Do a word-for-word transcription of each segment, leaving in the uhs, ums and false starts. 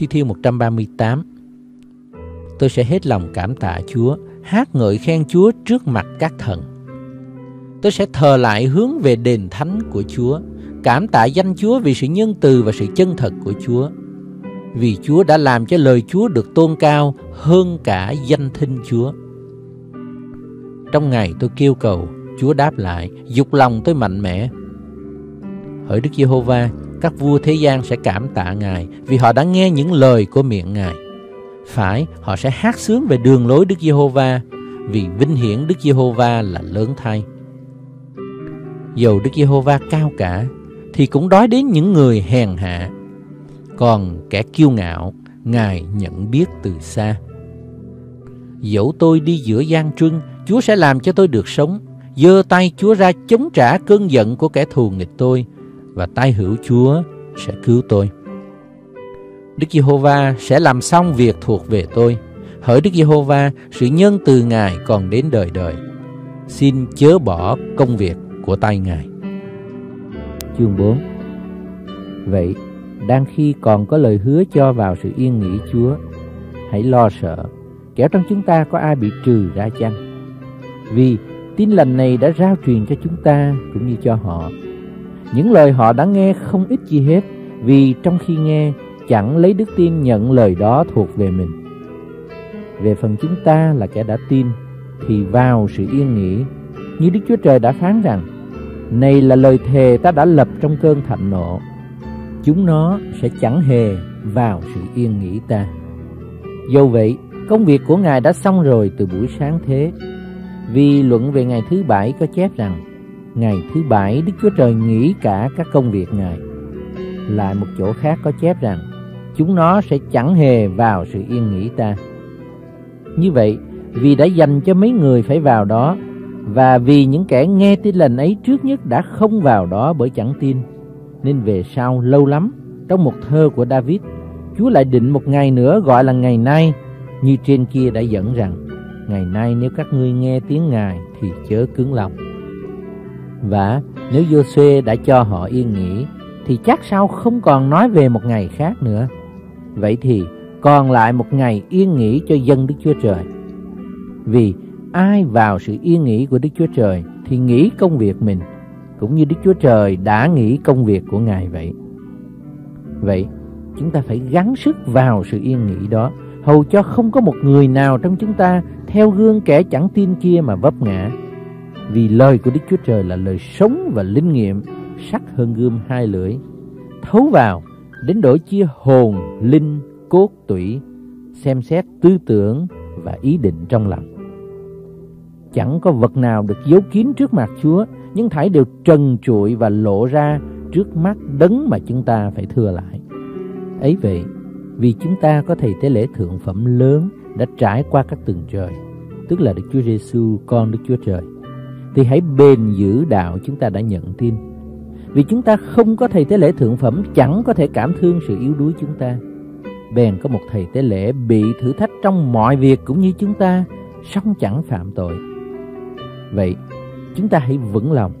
Thi-thiên một trăm ba mươi tám. Tôi sẽ hết lòng cảm tạ Chúa, hát ngợi khen Chúa trước mặt các thần. Tôi sẽ thờ lại hướng về đền thánh của Chúa, cảm tạ danh Chúa vì sự nhân từ và sự chân thật của Chúa. Vì Chúa đã làm cho lời Chúa được tôn cao hơn cả danh thinh Chúa. Trong ngày tôi kêu cầu, Chúa đáp lại, giục lòng tôi mạnh mẽ. Hỡi Đức Giê-hô-va, các vua thế gian sẽ cảm tạ Ngài, vì họ đã nghe những lời của miệng Ngài. Phải, họ sẽ hát sướng về đường lối Đức Giê-hô-va, vì vinh hiển Đức Giê-hô-va là lớn thay. Dầu Đức Giê-hô-va cao cả, thì cũng đói đến những người hèn hạ. Còn kẻ kiêu ngạo, Ngài nhận biết từ xa. Dẫu tôi đi giữa gian truân, Chúa sẽ làm cho tôi được sống. Giơ tay Chúa ra chống trả cơn giận của kẻ thù nghịch tôi, và tay hữu Chúa sẽ cứu tôi. Đức Giê-hô-va sẽ làm xong việc thuộc về tôi. Hỡi Đức Giê-hô-va, sự nhân từ Ngài còn đến đời đời. Xin chớ bỏ công việc của tay Ngài. Chương bốn. Vậy, đang khi còn có lời hứa cho vào sự yên nghỉ Chúa, hãy lo sợ, kẻo trong chúng ta có ai bị trừ ra chăng? Vì tin lành này đã rao truyền cho chúng ta cũng như cho họ. Những lời họ đã nghe không ít gì hết, vì trong khi nghe chẳng lấy đức tin nhận lời đó thuộc về mình. Về phần chúng ta là kẻ đã tin thì vào sự yên nghỉ, như Đức Chúa Trời đã phán rằng: Này là lời thề ta đã lập trong cơn thạnh nộ, chúng nó sẽ chẳng hề vào sự yên nghỉ ta. Dẫu vậy, công việc của Ngài đã xong rồi từ buổi sáng thế. Vì luận về ngày thứ bảy có chép rằng: Ngày thứ bảy Đức Chúa Trời nghỉ cả các công việc Ngài. Lại một chỗ khác có chép rằng: Chúng nó sẽ chẳng hề vào sự yên nghỉ ta. Như vậy, vì đã dành cho mấy người phải vào đó, và vì những kẻ nghe tin lành ấy trước nhất đã không vào đó bởi chẳng tin, nên về sau lâu lắm, trong một thơ của David, Chúa lại định một ngày nữa gọi là ngày nay, như trên kia đã dẫn rằng: Ngày nay nếu các ngươi nghe tiếng Ngài thì chớ cứng lòng. Và nếu Giô-suê đã cho họ yên nghỉ, thì chắc sao không còn nói về một ngày khác nữa. Vậy thì còn lại một ngày yên nghỉ cho dân Đức Chúa Trời. Vì ai vào sự yên nghỉ của Đức Chúa Trời thì nghỉ công việc mình, cũng như Đức Chúa Trời đã nghỉ công việc của Ngài vậy. Vậy chúng ta phải gắng sức vào sự yên nghỉ đó, hầu cho không có một người nào trong chúng ta theo gương kẻ chẳng tin kia mà vấp ngã. Vì lời của Đức Chúa Trời là lời sống và linh nghiệm, sắc hơn gươm hai lưỡi, thấu vào đến đổi chia hồn, linh, cốt tủy, xem xét tư tưởng và ý định trong lòng. Chẳng có vật nào được giấu kín trước mặt Chúa, nhưng thảy đều trần trụi và lộ ra trước mắt đấng mà chúng ta phải thưa lại. Ấy vậy, vì chúng ta có thầy tế lễ thượng phẩm lớn đã trải qua các tầng trời, tức là Đức Chúa Giêsu, con Đức Chúa Trời, thì hãy bền giữ đạo chúng ta đã nhận tin. Vì chúng ta không có thầy tế lễ thượng phẩm chẳng có thể cảm thương sự yếu đuối chúng ta. Bèn có một thầy tế lễ bị thử thách trong mọi việc cũng như chúng ta, song chẳng phạm tội. Vậy chúng ta hãy vững lòng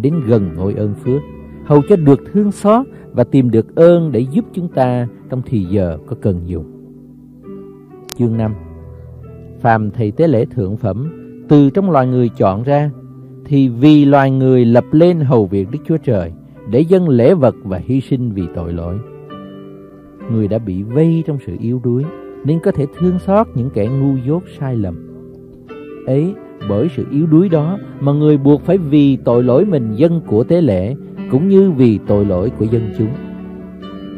đến gần ngôi ơn phước, hầu cho được thương xót và tìm được ơn để giúp chúng ta trong thì giờ có cần dùng. Chương năm. Phàm thầy tế lễ thượng phẩm từ trong loài người chọn ra, thì vì loài người lập lên hầu việc Đức Chúa Trời, để dâng lễ vật và hy sinh vì tội lỗi. Người đã bị vây trong sự yếu đuối, nên có thể thương xót những kẻ ngu dốt sai lầm. Ấy, bởi sự yếu đuối đó mà người buộc phải vì tội lỗi mình dâng của tế lễ, cũng như vì tội lỗi của dân chúng.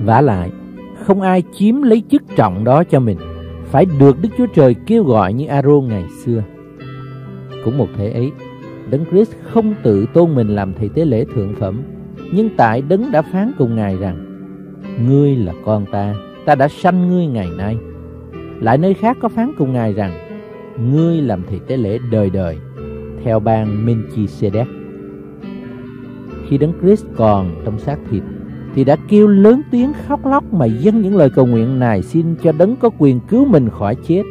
Vả lại, không ai chiếm lấy chức trọng đó cho mình, phải được Đức Chúa Trời kêu gọi như A-rôn ngày xưa. Cũng một thể ấy, Đấng Christ không tự tôn mình làm thầy tế lễ thượng phẩm, nhưng tại Đấng đã phán cùng Ngài rằng: Ngươi là con ta, ta đã sanh ngươi ngày nay. Lại nơi khác có phán cùng Ngài rằng, ngươi làm thầy tế lễ đời đời theo ban Melchizedek. Khi Đấng Christ còn trong xác thịt thì đã kêu lớn tiếng khóc lóc mà dâng những lời cầu nguyện này, xin cho Đấng có quyền cứu mình khỏi chết,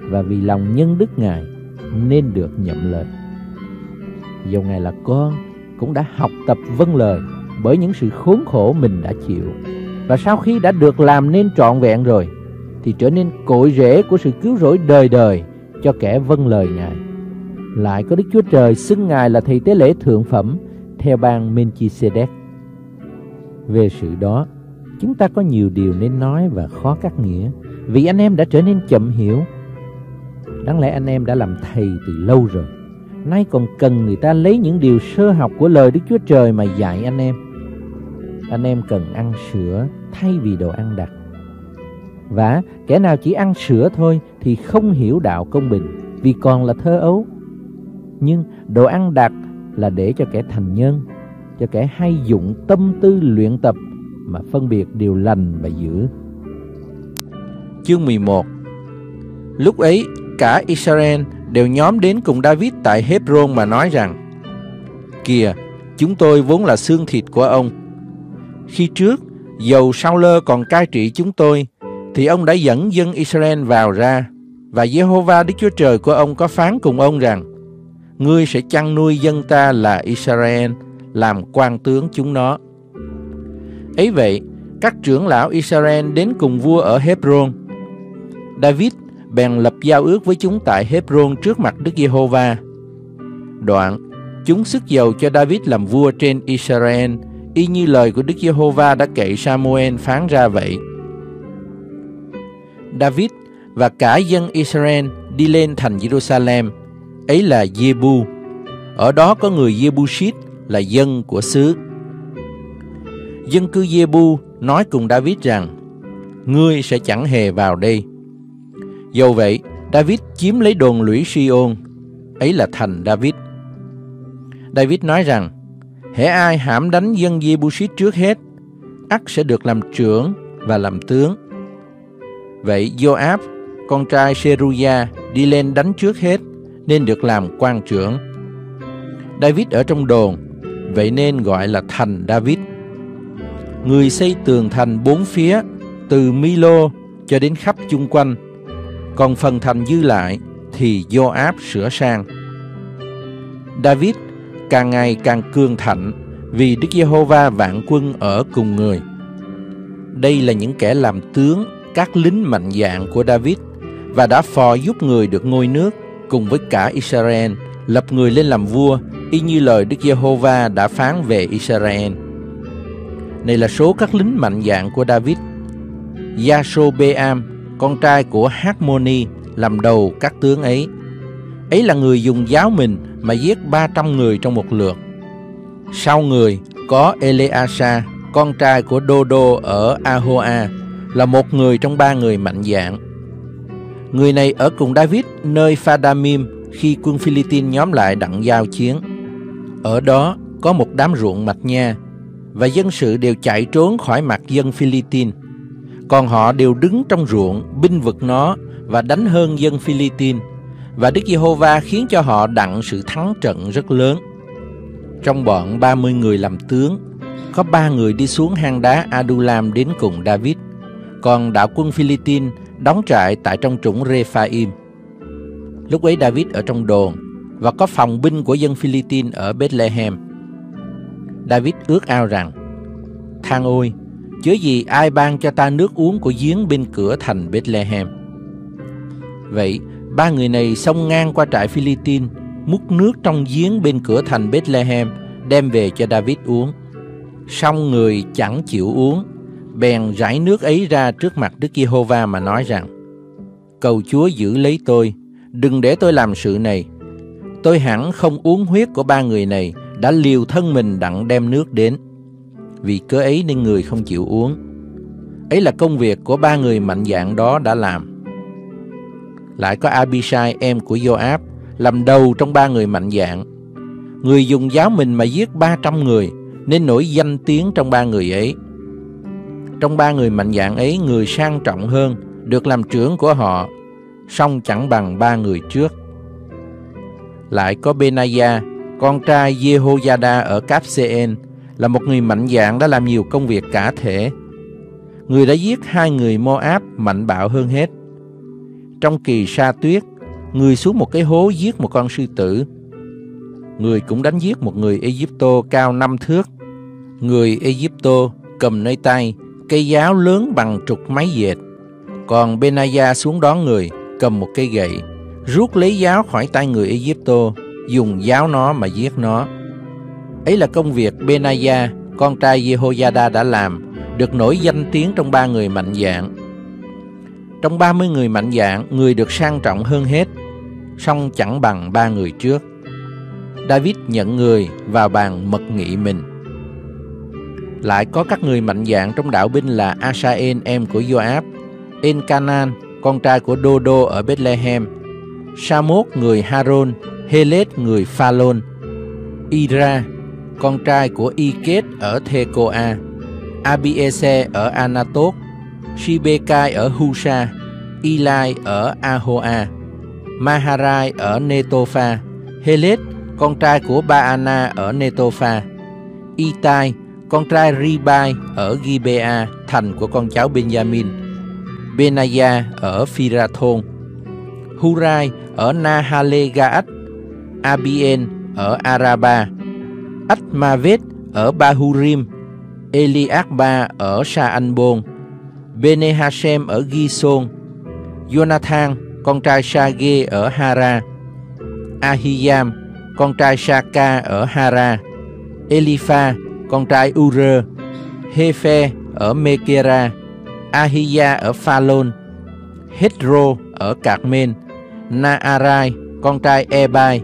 và vì lòng nhân đức Ngài nên được nhậm lời. Dầu Ngài là con cũng đã học tập vâng lời bởi những sự khốn khổ mình đã chịu, và sau khi đã được làm nên trọn vẹn rồi thì trở nên cội rễ của sự cứu rỗi đời đời cho kẻ vâng lời Ngài. Lại có Đức Chúa Trời xưng Ngài là thầy tế lễ thượng phẩm theo ban Melchizedek. Về sự đó, chúng ta có nhiều điều nên nói và khó cắt nghĩa, vì anh em đã trở nên chậm hiểu. Đáng lẽ anh em đã làm thầy từ lâu rồi, nay còn cần người ta lấy những điều sơ học của lời Đức Chúa Trời mà dạy anh em. Anh em cần ăn sữa thay vì đồ ăn đặc. Và kẻ nào chỉ ăn sữa thôi thì không hiểu đạo công bình, vì còn là thơ ấu. Nhưng đồ ăn đặc là để cho kẻ thành nhân, cho kẻ hay dụng tâm tư luyện tập mà phân biệt điều lành và dữ. Chương mười một. Lúc ấy cả Israel đều nhóm đến cùng David tại Hebron mà nói rằng: Kìa, chúng tôi vốn là xương thịt của ông. Khi trước, dầu Sau-lơ còn cai trị chúng tôi, thì ông đã dẫn dân Israel vào ra, và Giê-hô-va Đức Chúa Trời của ông có phán cùng ông rằng: Ngươi sẽ chăn nuôi dân ta là Israel, làm quan tướng chúng nó. Ấy vậy, các trưởng lão Israel đến cùng vua ở Hebron. David bèn lập giao ước với chúng tại Hebron trước mặt Đức Giê-hô-va. Đoạn, chúng sức dầu cho David làm vua trên Israel, y như lời của Đức Giê-hô-va đã cậy Sa-mu-ên phán ra vậy. David và cả dân Israel đi lên thành Giê-ru-sa-lem, ấy là Giê-bu. Ở đó có người Giê-bu-sít là dân của xứ. Dân cư Giê-bu nói cùng David rằng: Ngươi sẽ chẳng hề vào đây. Dầu vậy, David chiếm lấy đồn lũy Si-ôn, ấy là thành David. David nói rằng: Hễ ai hãm đánh dân Giê-bu-sít trước hết, ắt sẽ được làm trưởng và làm tướng. Vậy Joab, con trai Seruya, đi lên đánh trước hết, nên được làm quan trưởng. David ở trong đồn, vậy nên gọi là thành David. Người xây tường thành bốn phía, từ Milo cho đến khắp chung quanh, còn phần thành dư lại thì Joab sửa sang. David càng ngày càng cường thạnh, vì Đức Giê-hô-va vạn quân ở cùng người. Đây là những kẻ làm tướng, các lính mạnh dạn của David, và đã phò giúp người được ngôi nước cùng với cả Israel, lập người lên làm vua, y như lời Đức Giê-hô-va đã phán về Israel. Này là số các lính mạnh dạn của David: Gia-sô-bê-am, con trai của Hát-mô-ni, làm đầu các tướng ấy. Ấy là người dùng giáo mình mà giết ba trăm người trong một lượt. Sau người có Eleasa, con trai của Đô-đô ở A-hô-a, là một người trong ba người mạnh dạn. Người này ở cùng David nơi Pha-đa-mim khi quân Phi-li-tin nhóm lại đặng giao chiến. Ở đó có một đám ruộng mạch nha, và dân sự đều chạy trốn khỏi mặt dân Phi-li-tin. Còn họ đều đứng trong ruộng, binh vực nó và đánh hơn dân Phi-li-tin, và Đức Giê-hô-va khiến cho họ đặng sự thắng trận rất lớn. Trong bọn ba mươi người làm tướng, có ba người đi xuống hang đá Adulam đến cùng David, còn đạo quân Phi-li-tin đóng trại tại trong trũng Rephaim. Lúc ấy David ở trong đồn, và có phòng binh của dân Phi-li-tin ở Bethlehem. David ước ao rằng: Than ôi, chớ gì ai ban cho ta nước uống của giếng bên cửa thành Bethlehem. Vậy ba người này xông ngang qua trại Phi-li-tin, múc nước trong giếng bên cửa thành Bethlehem đem về cho David uống. Song người chẳng chịu uống, bèn rải nước ấy ra trước mặt Đức Giê-hô-va mà nói rằng: Cầu Chúa giữ lấy tôi, đừng để tôi làm sự này. Tôi hẳn không uống huyết của ba người này đã liều thân mình đặng đem nước đến. Vì cớ ấy nên người không chịu uống. Ấy là công việc của ba người mạnh dạn đó đã làm. Lại có Abishai em của Joab làm đầu trong ba người mạnh dạn. Người dùng giáo mình mà giết ba trăm người, nên nổi danh tiếng trong ba người ấy. trong ba người mạnh dạn ấy, người sang trọng hơn được làm trưởng của họ, song chẳng bằng ba người trước. Lại có Benaya, con trai Jehoiada ở Cáp-xê-en, là một người mạnh dạn đã làm nhiều công việc cả thể. Người đã giết hai người Moab mạnh bạo hơn hết. Trong kỳ sa tuyết, người xuống một cái hố giết một con sư tử. Người cũng đánh giết một người Ai-díp-tô cao năm thước. Người Ai-díp-tô cầm nơi tay cây giáo lớn bằng trục máy dệt, còn Benaya xuống đón người, cầm một cây gậy, rút lấy giáo khỏi tay người Ai-díp-tô, dùng giáo nó mà giết nó. Ấy là công việc Benaya, con trai Jehoiada đã làm, được nổi danh tiếng trong ba người mạnh dạn. Trong ba mươi người mạnh dạn, người được sang trọng hơn hết, song chẳng bằng ba người trước. David nhận người vào bàn mật nghị mình. Lại có các người mạnh dạn trong đạo binh là Asael em của Joab, Elkanan con trai của Đô-đô ở Bethlehem, Sa-mốt người Haron, Hê-lết người Pha-lôn, Ira con trai của Y-kết ở Thê-cô-a, Abi-e-se ở Anatot, Shibecai ở Husa, Ilai ở Ahoa, Maharai ở Netofa, Hê-lết con trai của Ba-ana ở Netofa, Itai con trai Ribai ở Gibea, thành của con cháu Benjamin, Benaya ở Phirathôn, Hurai ở Nahale-gaad, Abien ở Araba, Atmavet ở Bahurim, Eliakba ở Sa-an-bôn, Bene-hashem ở Gison, Jonathan con trai Sa-ge ở Hara, Ahiyam con trai Sa-ca ở Hara, Elipha con trai U-rơ, Hê-phe ở Mê-kê-ra, Ahiya ở Pha-lôn, Hét-rô ở Cạc-men, Na-arai con trai E-bai,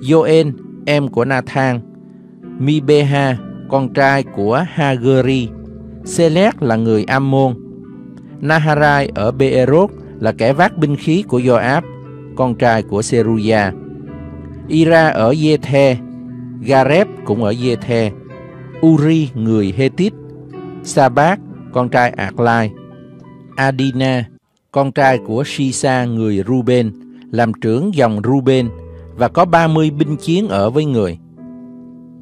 Joen em của Na-thang, Mi-bê-ha con trai của Ha-gơ-ri, Sê-lét là người Am-môn, Na-ha-rai ở Bê-e-rốt là kẻ vác binh khí của Joab, con trai của Seruya, Ira ở Giê-the, Gareb cũng ở Giê-the, Uri người Hethit, Sa-bát con trai Ạc-lai, Adina con trai của Sisa người Ruben, làm trưởng dòng Ruben, và có ba mươi binh chiến ở với người.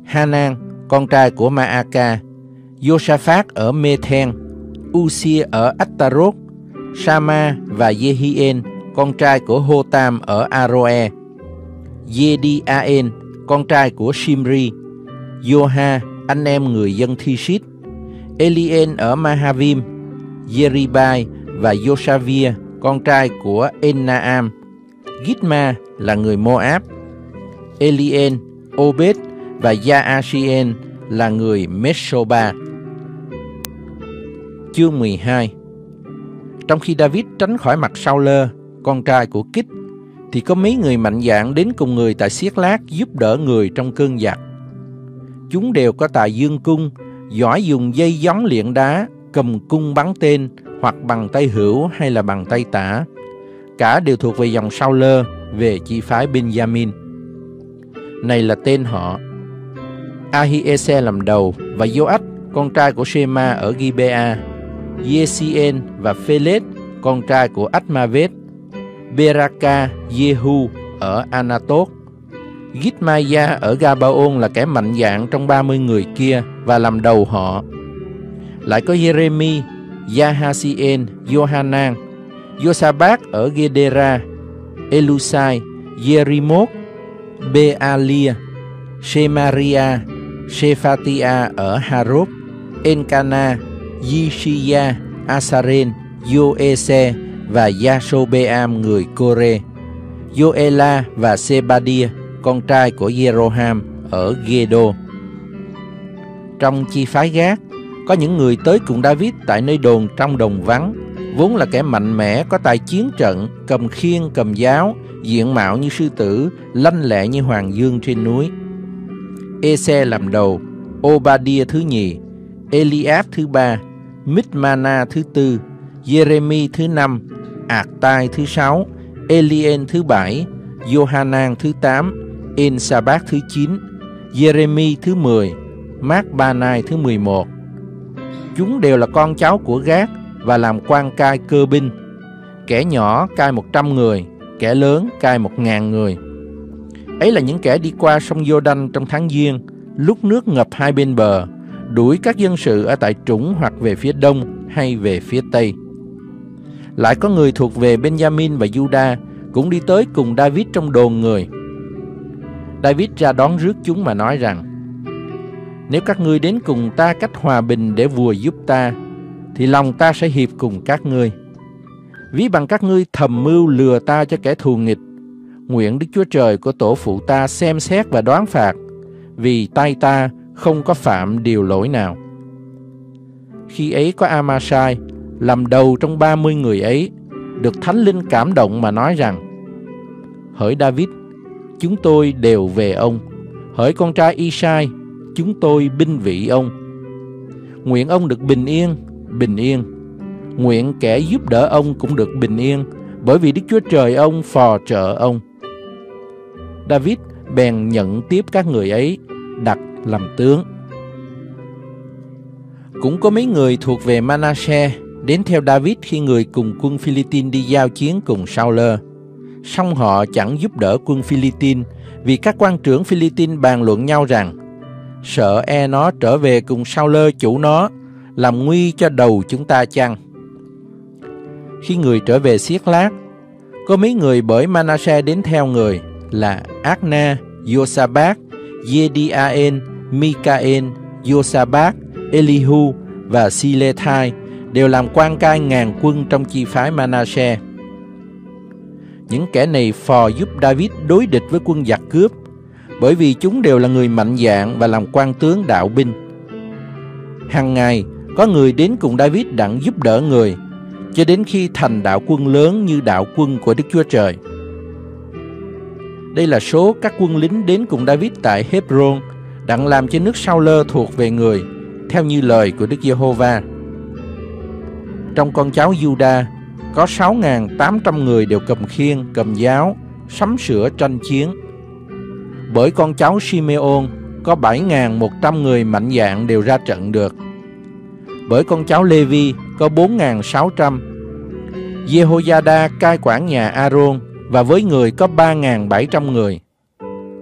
Hanan con trai của Ma-aka, Josaphat ở Mê-then, Usia ở Át-ta-rốt, Sama và Jehien con trai của Hô-tam ở A-rô-e, Jedi-a-en con trai của Shimri, Joha anh em người dân Thi-shít, Elien ở Mahavim, Jeribai và Josavia con trai của En-naam, Gitma là người Moab, Elien, Obed và Jaasien là người Mesoba. Chương mười hai. Trong khi David tránh khỏi mặt Sau-lơ, con trai của Kít, thì có mấy người mạnh dạn đến cùng người tại Siết-lát giúp đỡ người trong cơn giặc. Chúng đều có tài dương cung, giỏi dùng dây gióng liệng đá, cầm cung bắn tên, hoặc bằng tay hữu hay là bằng tay tả. Cả đều thuộc về dòng Sau-lơ, về chi phái Benjamin. Này là tên họ: Ahiese làm đầu, và Joach con trai của Shema ở Gibea, Jesien và Phê-lết con trai của Atmavet, Beraka, Jehu ở Anatot. Gitmaya ở Gabaon là kẻ mạnh dạn trong ba mươi người kia và làm đầu họ. Lại có Jeremy, Jahasien, Johanan, Josabak ở Gedera, Elusai, Jerimot, Bealia, Shemaria, Shephatia ở Harop, Enkana, Yishia, Asaren, Joese và Yasobeam người Kore, Joela và Sebadia con trai của Jeroham ở Gedo. Trong chi phái Gác, có những người tới cùng David tại nơi đồn trong đồng vắng, vốn là kẻ mạnh mẽ, có tài chiến trận, cầm khiên, cầm giáo, diện mạo như sư tử, lanh lẹ như hoàng dương trên núi. Ê-se làm đầu, Obadia thứ nhì, Eliab thứ ba, Mít-mana thứ tư, Jeremy thứ năm, Ạc-tai thứ sáu, Elien thứ bảy, Johanan thứ tám, En-sa-bát thứ chín, Jeremy thứ mười, Mác-ba-nai thứ mười một, Chúng đều là con cháu của Gác và làm quan cai cơ binh. Kẻ nhỏ cai một trăm người, kẻ lớn cai một nghìn người. Ấy là những kẻ đi qua sông Giô-đanh trong tháng Giêng, lúc nước ngập hai bên bờ, đuổi các dân sự ở tại trũng hoặc về phía đông hay về phía tây. Lại có người thuộc về Benjamin và Giu-đa cũng đi tới cùng David trong đồn người. David ra đón rước chúng mà nói rằng: Nếu các ngươi đến cùng ta cách hòa bình để vùa giúp ta, thì lòng ta sẽ hiệp cùng các ngươi. Ví bằng các ngươi thầm mưu lừa ta cho kẻ thù nghịch, nguyện Đức Chúa Trời của tổ phụ ta xem xét và đoán phạt, vì tay ta không có phạm điều lỗi nào. Khi ấy có Amasai làm đầu trong ba mươi người ấy, được Thánh Linh cảm động mà nói rằng: Hỡi David, chúng tôi đều về ông. Hỡi con trai Isai, chúng tôi binh vị ông. Nguyện ông được bình yên, bình yên. Nguyện kẻ giúp đỡ ông cũng được bình yên, bởi vì Đức Chúa Trời ông phò trợ ông. David bèn nhận tiếp các người ấy, đặt làm tướng. Cũng có mấy người thuộc về Manasseh đến theo David khi người cùng quân Phi-li-tin đi giao chiến cùng Sao-lơ. Song họ chẳng giúp đỡ quân Phi-li-tin, vì các quan trưởng Phi-li-tin bàn luận nhau rằng: Sợ e nó trở về cùng Sao-lơ chủ nó, làm nguy cho đầu chúng ta chăng? Khi người trở về Siết Lát, có mấy người bởi Manasseh đến theo người là Ác-na, Giô-sa-bát, Giê-đi-a-en, Mi-ca-en, Giô-sa-bát, Elihu và Si-lê-thai, đều làm quan cai ngàn quân trong chi phái Manasseh. Những kẻ này phò giúp David đối địch với quân giặc cướp, bởi vì chúng đều là người mạnh dạn và làm quan tướng đạo binh. Hằng ngày có người đến cùng David đặng giúp đỡ người, cho đến khi thành đạo quân lớn như đạo quân của Đức Chúa Trời. Đây là số các quân lính đến cùng David tại Hebron, đặng làm cho nước Sao-lơ thuộc về người, theo như lời của Đức Giê-hô-va. Trong con cháu Giu-đa có sáu nghìn tám trăm người đều cầm khiên, cầm giáo, sắm sửa tranh chiến. Bởi con cháu Simeon có bảy nghìn một trăm người mạnh dạn đều ra trận được. Bởi con cháu Lê-vi có bốn nghìn sáu trăm. Giê-hô-gia-đa cai quản nhà A-rôn và với người có ba nghìn bảy trăm người.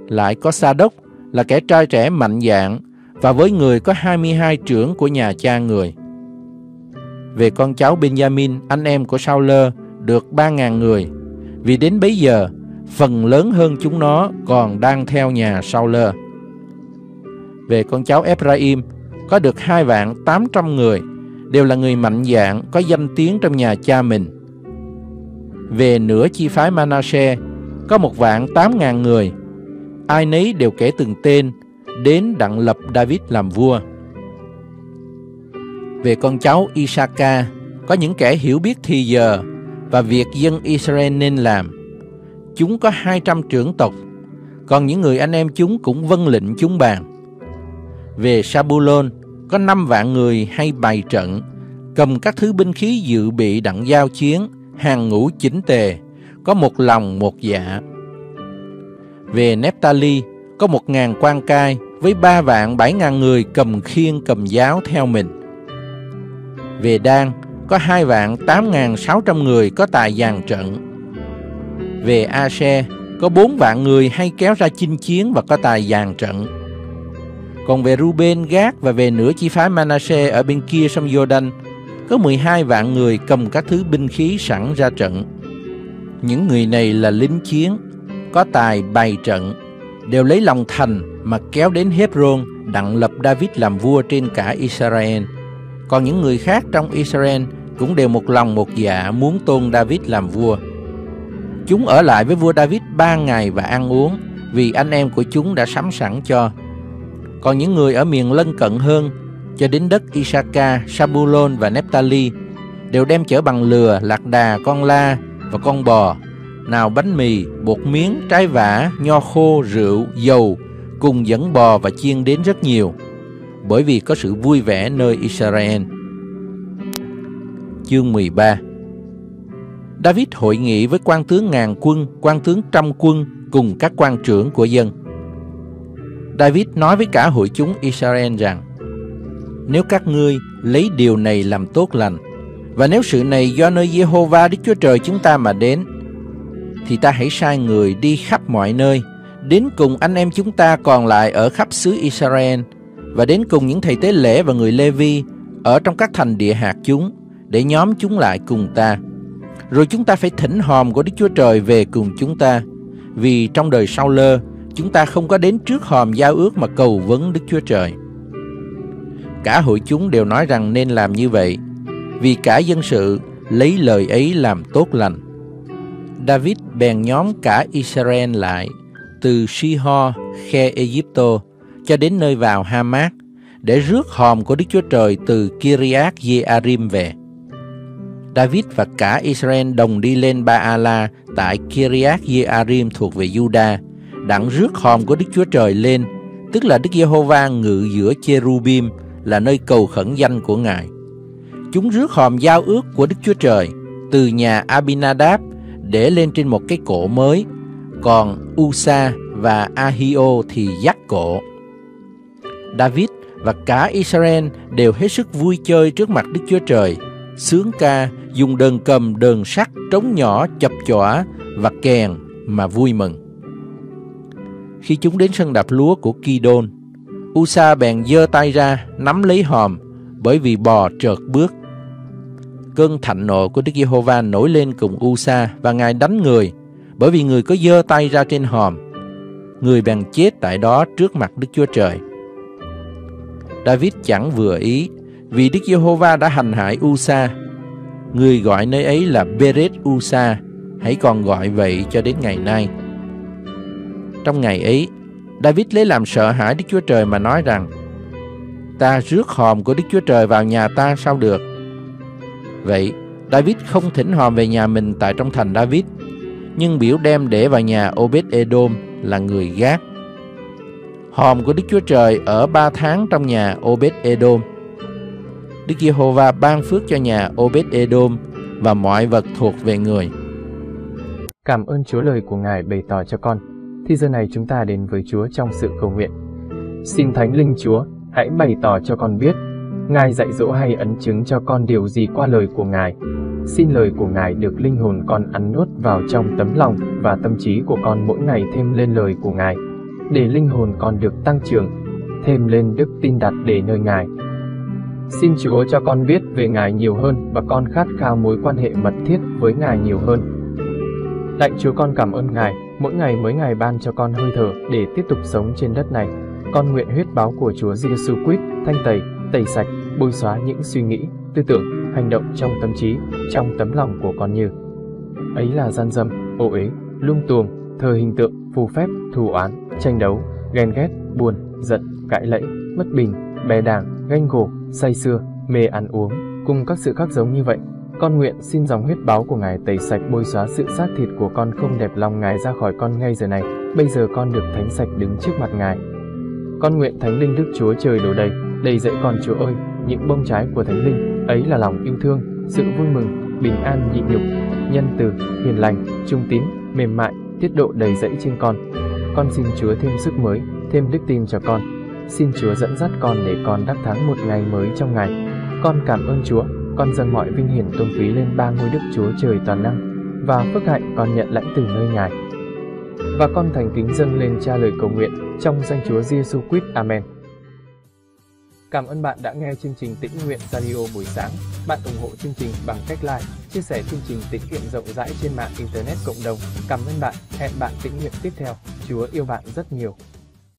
Lại có Sa-đốc là kẻ trai trẻ mạnh dạn và với người có hai mươi hai trưởng của nhà cha người. Về con cháu Benjamin, anh em của Sao-lơ, được ba nghìn người, vì đến bấy giờ phần lớn hơn chúng nó còn đang theo nhà Sao-lơ. Về con cháu Ephraim có được hai vạn tám trăm người, đều là người mạnh dạn, có danh tiếng trong nhà cha mình. Về nửa chi phái Manasseh có một vạn tám ngàn người, ai nấy đều kể từng tên, đến đặng lập David làm vua. Về con cháu Isaka có những kẻ hiểu biết thì giờ và việc dân Israel nên làm. Chúng có hai trăm trưởng tộc, còn những người anh em chúng cũng vâng lệnh chúng bàn. Về Sa-bu-lôn có năm vạn người hay bày trận, cầm các thứ binh khí dự bị đặng giao chiến, hàng ngũ chỉnh tề, có một lòng một dạ. Về Nép-ta-li có một ngàn quan cai với ba vạn bảy ngàn người cầm khiên cầm giáo theo mình. Về Dan có hai vạn tám ngàn sáu trăm người có tài dàn trận. Về A-se có bốn vạn người hay kéo ra chinh chiến và có tài dàn trận. Còn về Ruben, Gác và về nửa chi phái Manasseh ở bên kia sông Giô-đanh có mười hai vạn người cầm các thứ binh khí sẵn ra trận. Những người này là lính chiến, có tài bày trận, đều lấy lòng thành mà kéo đến Hebron đặng lập David làm vua trên cả Israel. Còn những người khác trong Israel cũng đều một lòng một dạ muốn tôn David làm vua. Chúng ở lại với vua David ba ngày và ăn uống, vì anh em của chúng đã sắm sẵn cho. Còn những người ở miền lân cận hơn, cho đến đất Isaka, Sa-bu-lôn và Nép-ta-li, đều đem chở bằng lừa, lạc đà, con la và con bò, nào bánh mì, bột miếng, trái vả, nho khô, rượu, dầu, cùng dẫn bò và chiên đến rất nhiều, bởi vì có sự vui vẻ nơi Israel. Chương mười ba. David hội nghị với quan tướng ngàn quân, quan tướng trăm quân cùng các quan trưởng của dân. David nói với cả hội chúng Israel rằng: nếu các ngươi lấy điều này làm tốt lành. Và nếu sự này do nơi Giê-hô-va Đức Chúa Trời chúng ta mà đến, thì ta hãy sai người đi khắp mọi nơi, đến cùng anh em chúng ta còn lại ở khắp xứ Israel, và đến cùng những thầy tế lễ và người Lê-vi ở trong các thành địa hạt chúng, để nhóm chúng lại cùng ta. Rồi chúng ta phải thỉnh hòm của Đức Chúa Trời về cùng chúng ta, vì trong đời sau lơ chúng ta không có đến trước hòm giao ước mà cầu vấn Đức Chúa Trời. Cả hội chúng đều nói rằng nên làm như vậy, vì cả dân sự lấy lời ấy làm tốt lành. David bèn nhóm cả Israel lại từ Shi-ho khe Egypto cho đến nơi vào Ha-mát, để rước hòm của Đức Chúa Trời từ Kiriath Jearim về. David và cả Israel đồng đi lên Ba-ala tại Kiriath Jearim thuộc về Juda, đặng rước hòm của Đức Chúa Trời lên, tức là Đức Giê-hô-va ngự giữa cherubim, là nơi cầu khẩn danh của Ngài. Chúng rước hòm giao ước của Đức Chúa Trời từ nhà Abinadab để lên trên một cái cổ mới, còn Usa và Ahio thì dắt cổ. David và cả Israel đều hết sức vui chơi trước mặt Đức Chúa Trời, sướng ca, dùng đờn cầm, đờn sắt, trống nhỏ, chập chõa và kèn mà vui mừng. Khi chúng đến sân đạp lúa của Kidon, Usa bèn giơ tay ra nắm lấy hòm, bởi vì bò trợt bước. Cơn thạnh nộ của Đức Giê-hô-va nổi lên cùng Usa, và Ngài đánh người, bởi vì người có giơ tay ra trên hòm. Người bèn chết tại đó trước mặt Đức Chúa Trời. David chẳng vừa ý, vì Đức Giê-hô-va đã hành hại Usa. Người gọi nơi ấy là Beret Usa, hãy còn gọi vậy cho đến ngày nay. Trong ngày ấy, David lấy làm sợ hãi Đức Chúa Trời mà nói rằng: ta rước hòm của Đức Chúa Trời vào nhà ta sao được? Vậy, David không thỉnh hòm về nhà mình tại trong thành David, nhưng biểu đem để vào nhà Obed-edom là người Gác. Hòm của Đức Chúa Trời ở ba tháng trong nhà Obed-edom. Đức Giê-hô-va ban phước cho nhà Obed-edom và mọi vật thuộc về người. Cảm ơn Chúa lời của Ngài bày tỏ cho con. Thì giờ này chúng ta đến với Chúa trong sự cầu nguyện. Xin Thánh Linh Chúa hãy bày tỏ cho con biết Ngài dạy dỗ hay ấn chứng cho con điều gì qua lời của Ngài. Xin lời của Ngài được linh hồn con ăn nuốt vào trong tấm lòng và tâm trí của con mỗi ngày thêm lên lời của Ngài, để linh hồn con được tăng trưởng, thêm lên đức tin đặt để nơi Ngài. Xin Chúa cho con biết về Ngài nhiều hơn và con khát khao mối quan hệ mật thiết với Ngài nhiều hơn. Lạy Chúa, con cảm ơn Ngài, mỗi ngày mới Ngài ban cho con hơi thở để tiếp tục sống trên đất này. Con nguyện huyết báo của Chúa Giê-xu Christ thanh tẩy, tẩy sạch, bôi xóa những suy nghĩ, tư tưởng, hành động trong tâm trí, trong tấm lòng của con như ấy là gian dâm, ô uế, lung tuồng, thờ hình tượng, phù phép, thù oán, tranh đấu, ghen ghét, buồn, giận, cãi lẫy, bất bình, bè đảng, ganh gổ, say sưa, mê ăn uống, cùng các sự khác giống như vậy. Con nguyện xin dòng huyết báu của Ngài tẩy sạch bôi xóa sự xác thịt của con không đẹp lòng Ngài ra khỏi con ngay giờ này. Bây giờ con được thánh sạch đứng trước mặt Ngài. Con nguyện Thánh Linh Đức Chúa Trời đổ đầy, đầy dẫy con Chúa ơi, những bông trái của Thánh Linh, ấy là lòng yêu thương, sự vui mừng, bình an nhịn nhục, nhân từ, hiền lành, trung tín, mềm mại, tiết độ đầy dẫy trên con. Con xin Chúa thêm sức mới, thêm đức tin cho con. Xin Chúa dẫn dắt con để con đắc thắng một ngày mới trong Ngài. Con cảm ơn Chúa, con dâng mọi vinh hiển tôn quý lên ba ngôi Đức Chúa Trời toàn năng, và phước hạnh con nhận lãnh từ nơi Ngài. Và con thành kính dâng lên Cha lời cầu nguyện trong danh Chúa Giê-xu Christ. Amen. Cảm ơn bạn đã nghe chương trình Tĩnh Nguyện Radio buổi sáng. Bạn ủng hộ chương trình bằng cách like, chia sẻ chương trình tĩnh nguyện rộng rãi trên mạng Internet cộng đồng. Cảm ơn bạn. Hẹn bạn tĩnh nguyện tiếp theo. Chúa yêu bạn rất nhiều.